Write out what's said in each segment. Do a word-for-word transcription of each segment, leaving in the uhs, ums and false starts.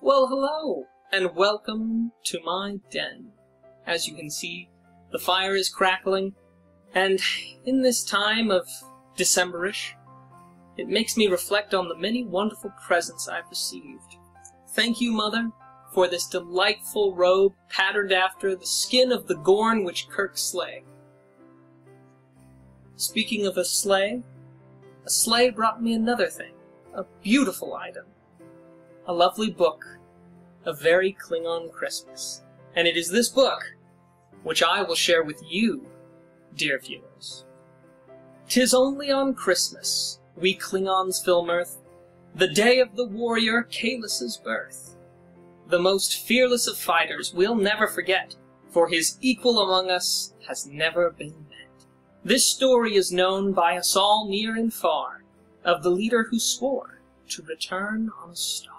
Well, hello, and welcome to my den. As you can see, the fire is crackling, and in this time of Decemberish, it makes me reflect on the many wonderful presents I've received. Thank you, Mother, for this delightful robe patterned after the skin of the gorn which Kirk sleigh. Speaking of a sleigh, a sleigh brought me another thing, a beautiful item. A lovely book, a very Klingon Christmas. And it is this book which I will share with you, dear viewers. 'Tis only on Christmas, we Klingons film earth, the day of the warrior Kahless's birth. The most fearless of fighters we'll never forget, for his equal among us has never been met. This story is known by us all near and far, of the leader who swore to return on a star.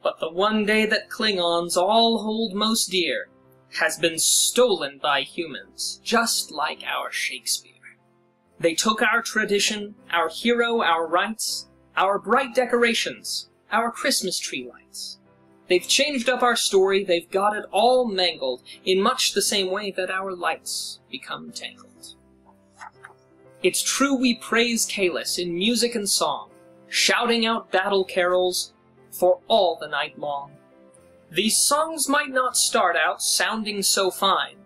But the one day that Klingons all hold most dear has been stolen by humans, just like our Shakespeare. They took our tradition, our hero, our rights, our bright decorations, our Christmas tree lights. They've changed up our story, they've got it all mangled, in much the same way that our lights become tangled. It's true we praise Kahless in music and song, shouting out battle carols, for all the night long. These songs might not start out sounding so fine,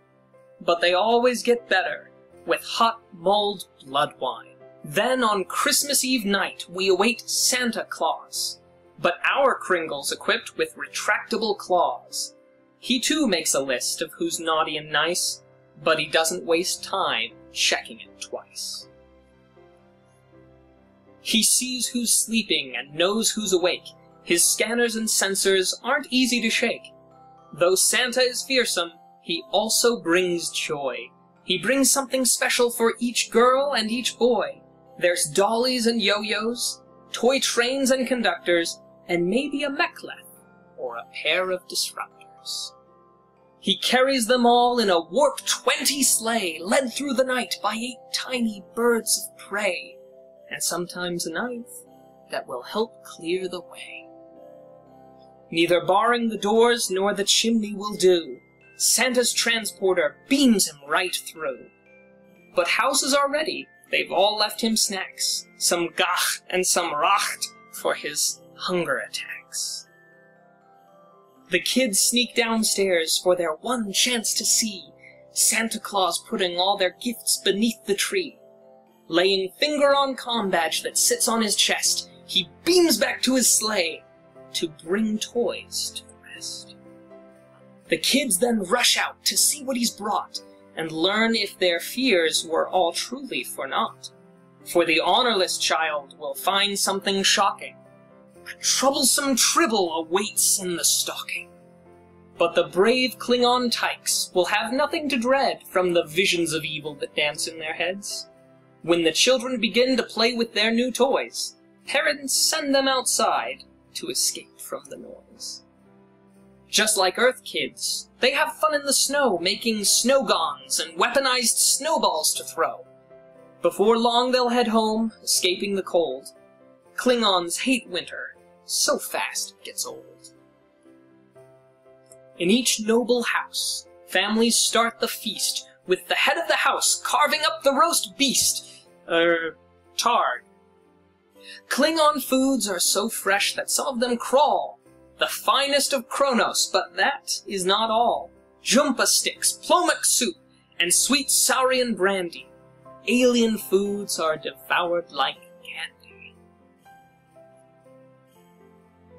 but they always get better with hot mulled blood wine. Then on Christmas Eve night we await Santa Claus, but our Kringle's equipped with retractable claws. He too makes a list of who's naughty and nice, but he doesn't waste time checking it twice. He sees who's sleeping and knows who's awake. His scanners and sensors aren't easy to shake. Though Santa is fearsome, he also brings joy. He brings something special for each girl and each boy. There's dollies and yo-yos, toy trains and conductors, and maybe a mek'leth or a pair of disruptors. He carries them all in a warp twenty sleigh, led through the night by eight tiny birds of prey, and sometimes a knife that will help clear the way. Neither barring the doors nor the chimney will do. Santa's transporter beams him right through. But houses are ready. They've all left him snacks, some gach and some racht for his hunger attacks. The kids sneak downstairs for their one chance to see Santa Claus putting all their gifts beneath the tree. Laying finger on combadge that sits on his chest, he beams back to his sleigh to bring toys to the rest. The kids then rush out to see what he's brought, and learn if their fears were all truly for naught. For the honorless child will find something shocking. A troublesome tribble awaits in the stocking. But the brave Klingon tykes will have nothing to dread from the visions of evil that dance in their heads. When the children begin to play with their new toys, parents send them outside to escape from the noise. Just like Earth kids, they have fun in the snow, making snow guns and weaponized snowballs to throw. Before long they'll head home, escaping the cold. Klingons hate winter, so fast it gets old. In each noble house, families start the feast, with the head of the house carving up the roast beast, er, targ. Klingon foods are so fresh that some of them crawl. The finest of Kronos, but that is not all. Jumpa sticks, plomac soup, and sweet saurian brandy. Alien foods are devoured like candy.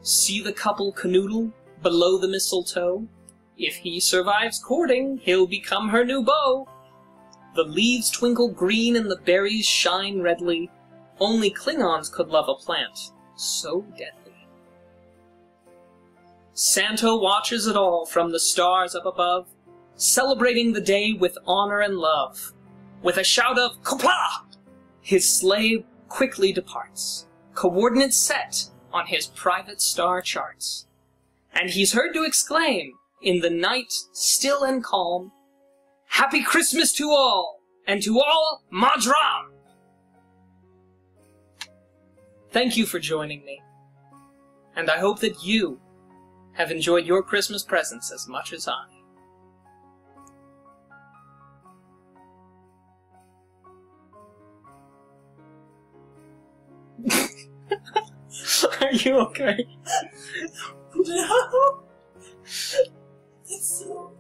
See the couple canoodle below the mistletoe? If he survives courting, he'll become her new beau. The leaves twinkle green and the berries shine redly. Only Klingons could love a plant so deadly. Santa watches it all from the stars up above, celebrating the day with honor and love. With a shout of Kupla, his sleigh quickly departs, coordinates set on his private star charts. And he's heard to exclaim, in the night still and calm, "Happy Christmas to all, and to all Madram!" Thank you for joining me, and I hope that you have enjoyed your Christmas presents as much as I. Are you okay? No! That's so